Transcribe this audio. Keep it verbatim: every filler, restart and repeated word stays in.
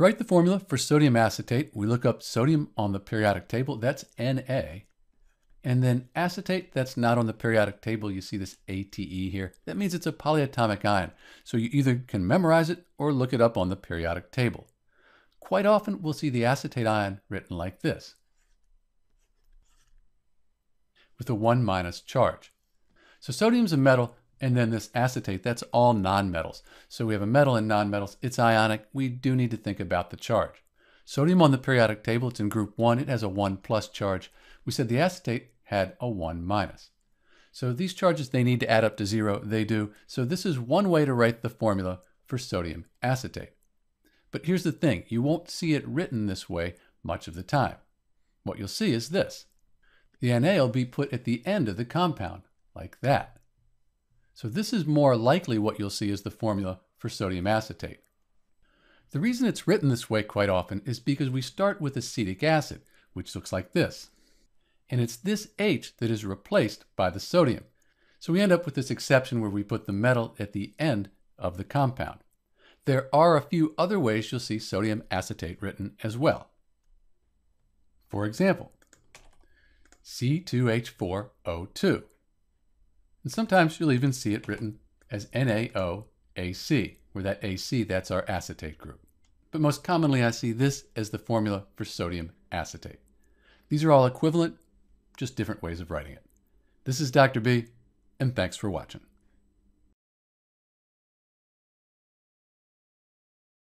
To write the formula for sodium acetate, we look up sodium on the periodic table, that's Na, and then acetate, that's not on the periodic table. You see this A T E here. That means it's a polyatomic ion. So you either can memorize it or look it up on the periodic table. Quite often, we'll see the acetate ion written like this, with a one minus charge. So sodium's a metal, and then this acetate, that's all nonmetals. So we have a metal and nonmetals, it's ionic. We do need to think about the charge. Sodium on the periodic table, it's in group one, it has a one plus charge. We said the acetate had a one minus. So these charges, they need to add up to zero, they do. So this is one way to write the formula for sodium acetate. But here's the thing, you won't see it written this way much of the time. What you'll see is this. The Na will be put at the end of the compound, like that. So this is more likely what you'll see as the formula for sodium acetate. The reason it's written this way quite often is because we start with acetic acid, which looks like this. And it's this H that is replaced by the sodium. So we end up with this exception where we put the metal at the end of the compound. There are a few other ways you'll see sodium acetate written as well. For example, C two H four O two. And sometimes you'll even see it written as NaOAc, where that A C, that's our acetate group. But most commonly I see this as the formula for sodium acetate. These are all equivalent, just different ways of writing it. This is Doctor B, and thanks for watching.